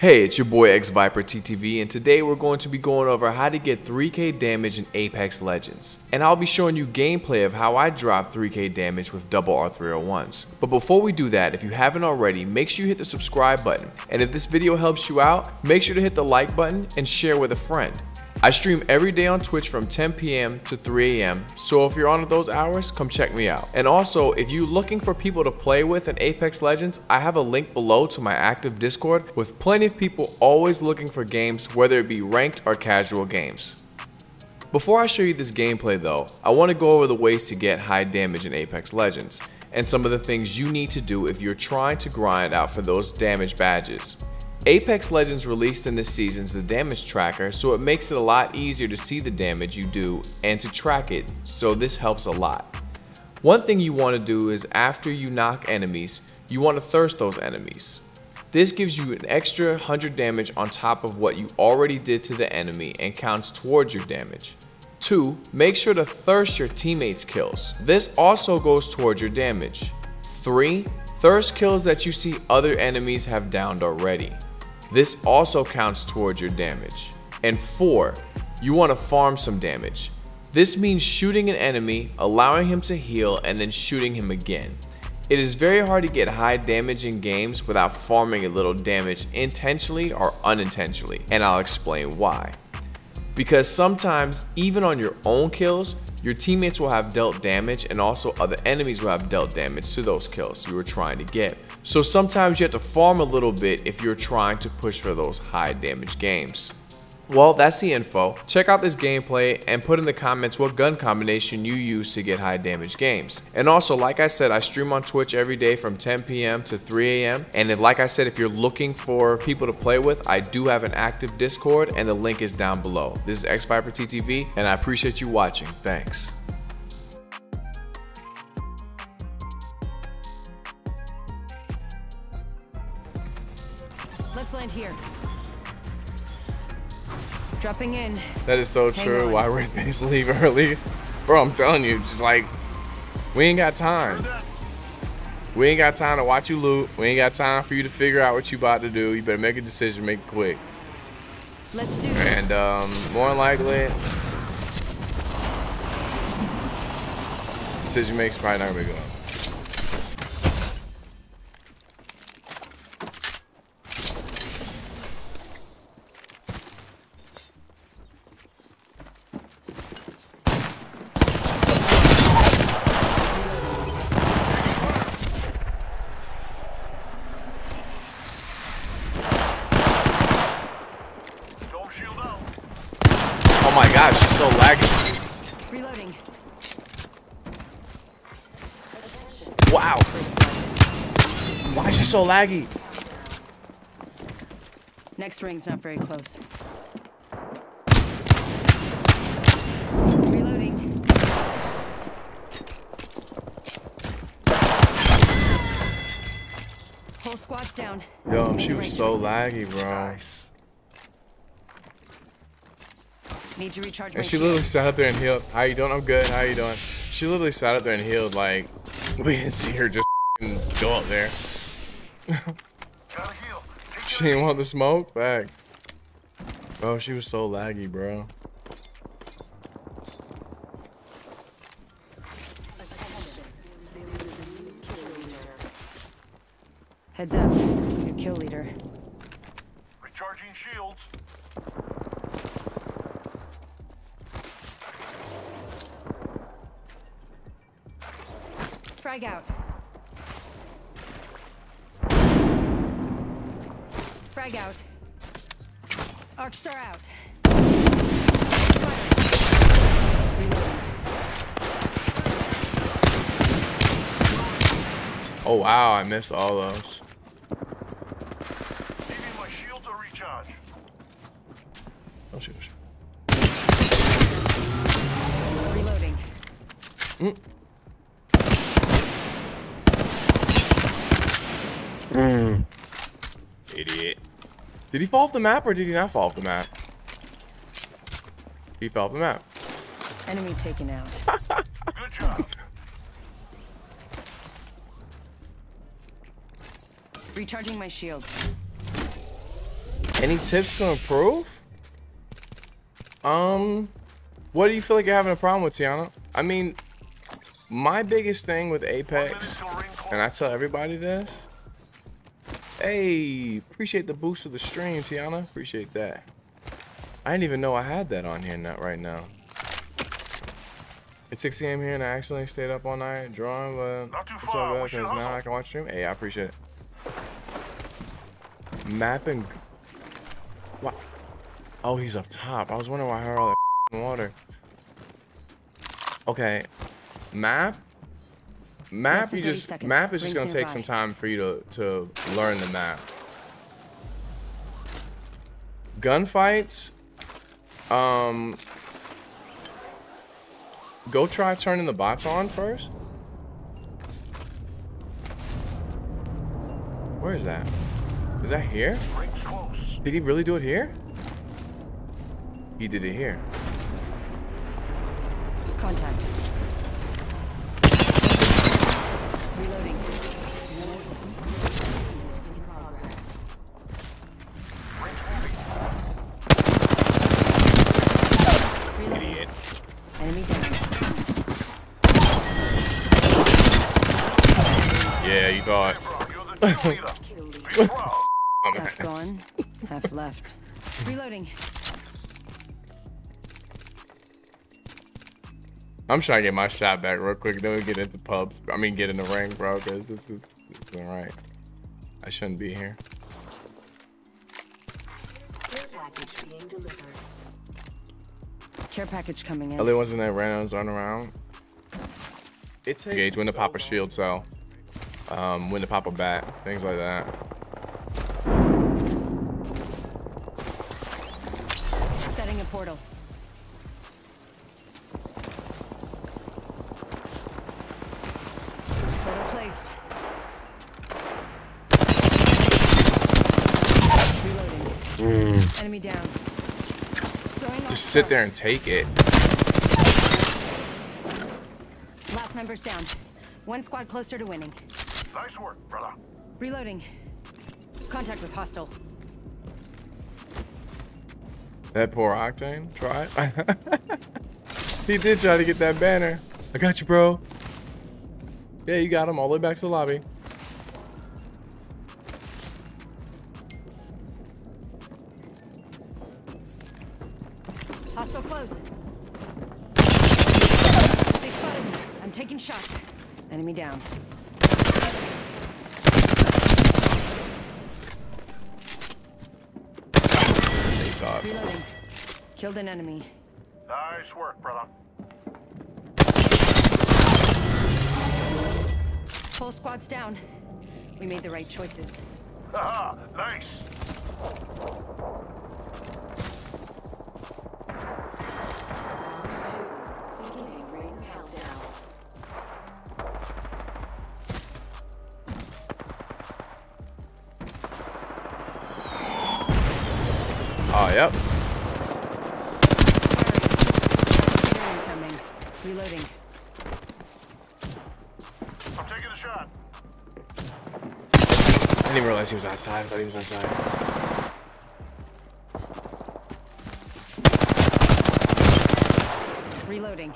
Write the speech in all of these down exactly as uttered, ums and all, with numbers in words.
Hey, it's your boy xVyperTV, and today we're going to be going over how to get three K damage in Apex Legends. And I'll be showing you gameplay of how I drop three K damage with double R three oh ones. But before we do that, if you haven't already, make sure you hit the subscribe button. And if this video helps you out, make sure to hit the like button and share with a friend. I stream every day on Twitch from ten P M to three A M, so if you're on at those hours, come check me out. And also, if you're looking for people to play with in Apex Legends, I have a link below to my active Discord with plenty of people always looking for games, whether it be ranked or casual games. Before I show you this gameplay though, I want to go over the ways to get high damage in Apex Legends, and some of the things you need to do if you're trying to grind out for those damage badges. Apex Legends released in this season's the damage tracker, so it makes it a lot easier to see the damage you do and to track it, so this helps a lot. One thing you want to do is after you knock enemies, you want to thirst those enemies. This gives you an extra one hundred damage on top of what you already did to the enemy and counts towards your damage. Two, make sure to thirst your teammates' kills. This also goes towards your damage. Three, thirst kills that you see other enemies have downed already. This also counts towards your damage. And four, you want to farm some damage. This means shooting an enemy, allowing him to heal, and then shooting him again. It is very hard to get high damage in games without farming a little damage intentionally or unintentionally, and I'll explain why. Because sometimes, even on your own kills, your teammates will have dealt damage, and also other enemies will have dealt damage to those kills you were trying to get. So sometimes you have to farm a little bit if you're trying to push for those high damage games. Well, that's the info. Check out this gameplay and put in the comments what gun combination you use to get high damage games. And also, like I said, I stream on Twitch every day from ten P M to three A M And if, like I said, if you're looking for people to play with, I do have an active Discord and the link is down below. This is xVyperTV, and I appreciate you watching. Thanks. Let's land here. Dropping in. That is so Hang true. On. Why would things leave early? Bro, I'm telling you, just like, we ain't got time. We ain't got time to watch you loot. We ain't got time for you to figure out what you about to do. You better make a decision, make it quick. Let's do and, this. And um, more than likely, decision makes probably not gonna go. Oh my gosh, she's so laggy. Reloading. Wow. Why is she so laggy? Next ring's not very close. Reloading. Whole squad's down. Yo, she was so laggy, bro. Need to recharge and she shield. Literally sat up there and healed. How you doing? I'm good. How you doing? She literally sat up there and healed. Like, we didn't see her just go up there. She didn't want the smoke? Facts. Bro, she was so laggy, bro. Heads up. Your kill leader. Recharging shields. Frag out. Frag out. Arcstar out. Oh wow, I missed all those. Give me my shields or recharge. Oh shoot. shoot. Reloading. Mm. Mm. Idiot. Did he fall off the map or did he not fall off the map? He fell off the map. Enemy taken out. Good job. Recharging my shields. Any tips to improve? Um, what do you feel like you're having a problem with, Tiana? I mean, my biggest thing with Apex, and I tell everybody this. Hey, appreciate the boost of the stream, Tiana. Appreciate that. I didn't even know I had that on here, not right now. It's six A M here and I accidentally stayed up all night drawing, but not too far, because now hustle. I can watch stream. Hey, I appreciate it. Mapping. What? Oh, he's up top. I was wondering why I heard all that water. Okay. Map. Map you just seconds. Map is just Rings gonna take by. Some time for you to, to learn the map. Gunfights. Um Go try turning the bots on first. Where is that? Is that here? Did he really do it here? He did it here. Contact. Reloading. Reloading. Idiot. Enemy down. Yeah, you got it. Half gone, half left. Reloading. I'm trying to get my shot back real quick. Then we get into pubs. I mean, get in the ring, bro, because this is this isn't right. I shouldn't be here. Care package being delivered. Care package coming in. Other ones in that randoms on around. It takes engage when to so pop a shield cell. Um, when to pop a bat, things like that. Setting a portal. Portal placed. Reloading. Mm. Enemy down. Just sit there and take it. Last member's down. One squad closer to winning. Nice work, brother. Reloading. Contact with hostile. That poor Octane tried. He did try to get that banner. I got you, bro. Yeah, you got him all the way back to the lobby. Hostile close. They spotted me. I'm taking shots. Enemy down. Stop. Reloading. Killed an enemy. Nice work, brother. Full squad's down. We made the right choices. Haha, nice. Oh, yep. Reloading. I'm taking the shot. I didn't even realize he was outside. I thought he was inside. Reloading.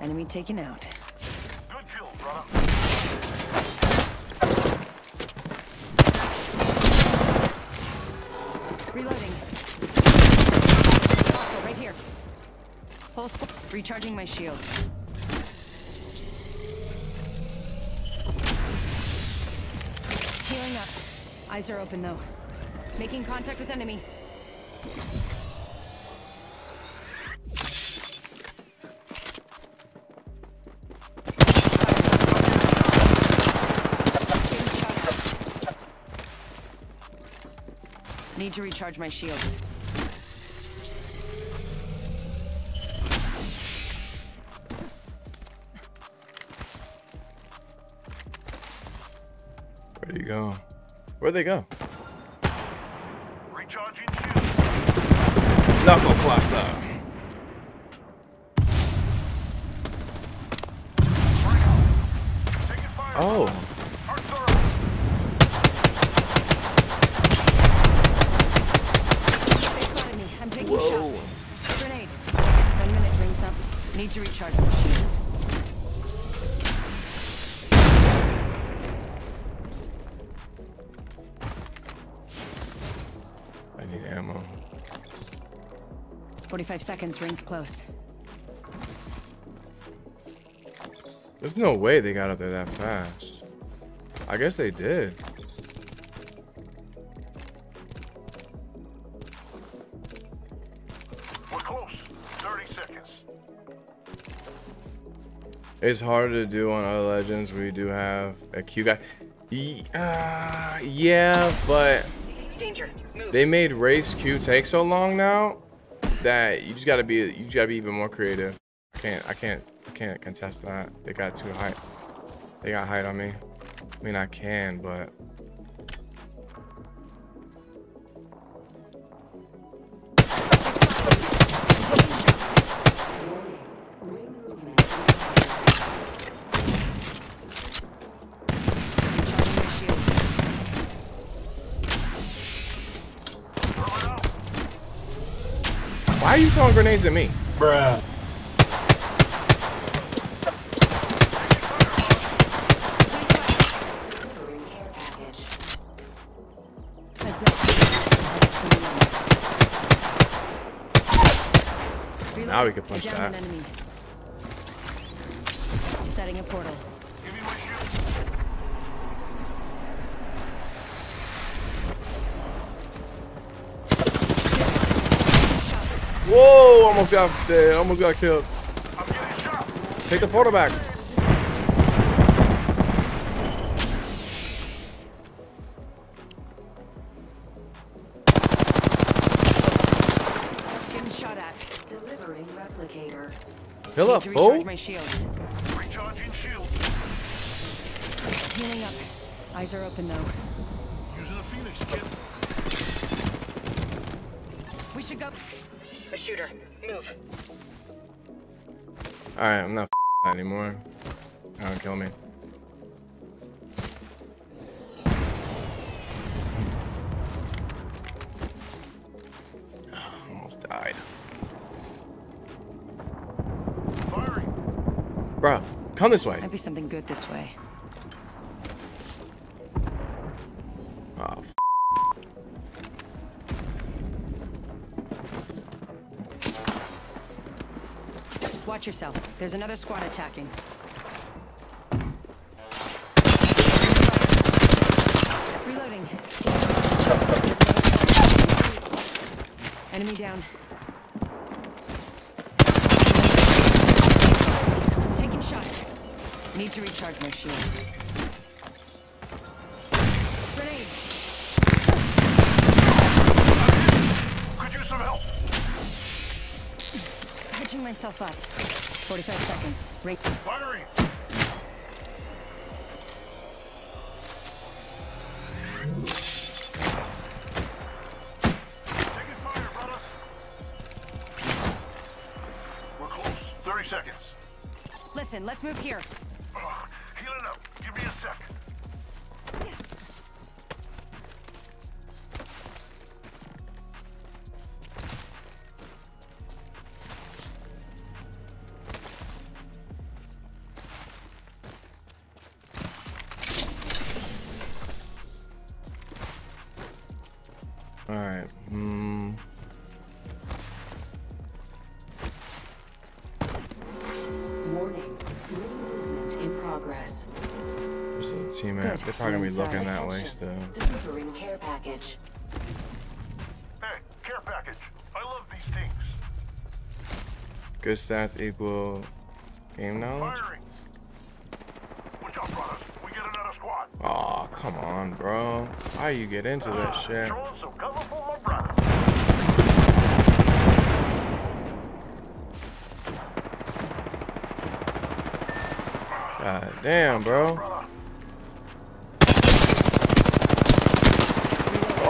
Enemy taken out. Good kill, brother. Recharging my shields. Healing up. Eyes are open though. Making contact with enemy. Need to recharge my shields. Where'd he go? Where'd they go? Recharging shield. Knuckle cluster. Oh. need to recharge my shields. I need ammo. Forty-five seconds. Rings close. There's no way they got up there that fast. I guess they did. We're close. thirty seconds. It's harder to do on other legends. We do have a Q guy. Yeah, uh, yeah, but danger. Move. They made race Q take so long now that you just gotta be you just gotta be even more creative. I can't. I can't. Can't contest that. They got too high. They got height on me. I mean, I can, but why are you throwing grenades at me, bruh? Now we can punch that. Setting a portal. Give me my shield. Whoa! Almost got dead. Almost got killed. I'm getting shot. Take the portal back. Fill up, fool. My shields. Recharging shield. Healing up. Eyes are open though. Using the Phoenix kit. We should go. A shooter. Move. All right, I'm not that anymore. Don't kill me. Almost died. Bro, come this way. Might be something good this way. Oh, f watch yourself. There's another squad attacking. Reloading. Enemy down. Need to recharge my shields. Grenade. Could use some help. Patching myself up. Forty-five seconds. Right. Firing. Taking fire, brothers. We're close. Thirty seconds. Listen, let's move here. All right. Mm. Warning. Movement in progress. There's a teammate. They're probably gonna be looking that way still. Delivering care package. Hey, care package. I love these things. Good stats equal game knowledge. Firing. Watch out, brothers. We get another squad. Aw, oh, come on, bro. How you get into that ah, shit? God damn, bro.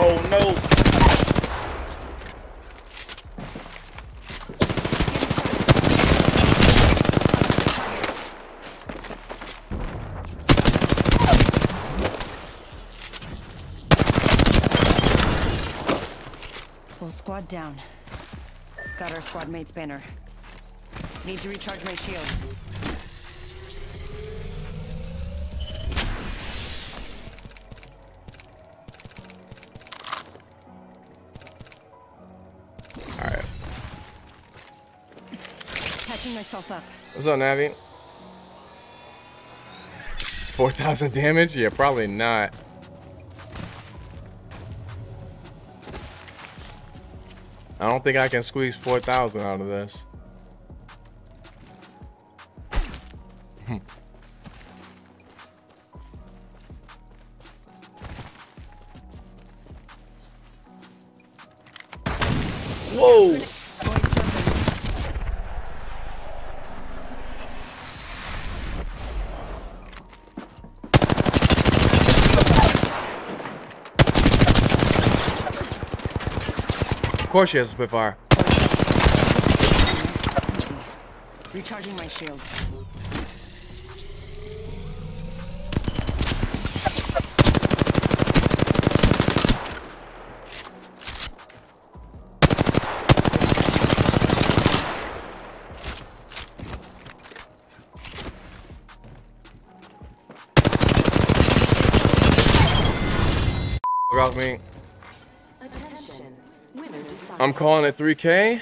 Oh no. Full squad down. Got our squad mate's banner. Need to recharge my shields. Alright. Catching myself up. What's up, Navi? four thousand damage? Yeah, probably not. I don't think I can squeeze four thousand out of this. Whoa! Of course she has a Spitfire. Recharging my shields. Off me. I'm calling it three K.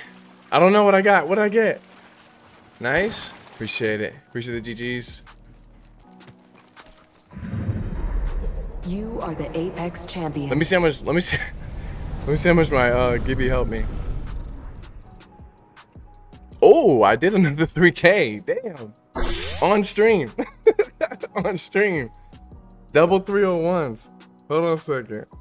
I don't know what I got. What did I get? Nice. Appreciate it. Appreciate the G Gs. You are the Apex champion. Let me see how much. Let me see. Let me see how much my uh, Gibby helped me. Oh, I did another three K. Damn. On stream. On stream. Double three oh ones. Hold on a second.